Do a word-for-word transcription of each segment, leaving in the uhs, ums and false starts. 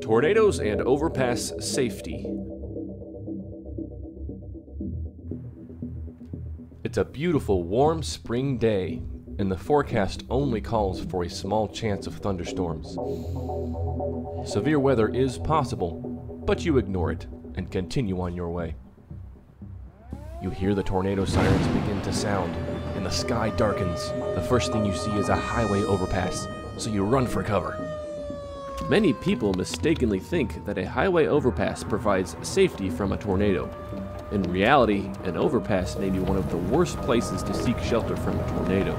Tornadoes and overpass safety. It's a beautiful warm spring day, and the forecast only calls for a small chance of thunderstorms. Severe weather is possible, but you ignore it and continue on your way. You hear the tornado sirens begin to sound, and the sky darkens. The first thing you see is a highway overpass, so you run for cover. Many people mistakenly think that a highway overpass provides safety from a tornado. In reality, an overpass may be one of the worst places to seek shelter from a tornado.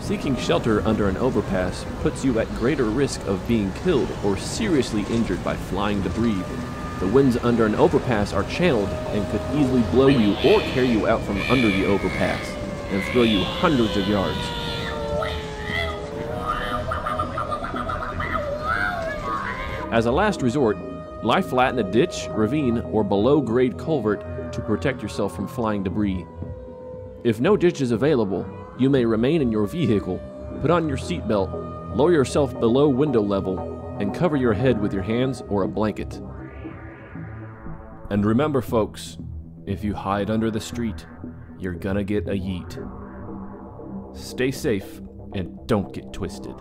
Seeking shelter under an overpass puts you at greater risk of being killed or seriously injured by flying debris. The winds under an overpass are channeled and could easily blow you or carry you out from under the overpass and throw you hundreds of yards. As a last resort, lie flat in a ditch, ravine, or below-grade culvert to protect yourself from flying debris. If no ditch is available, you may remain in your vehicle, put on your seatbelt, lower yourself below window level, and cover your head with your hands or a blanket. And remember, folks, if you hide under the street, you're gonna get a yeet. Stay safe and don't get twisted.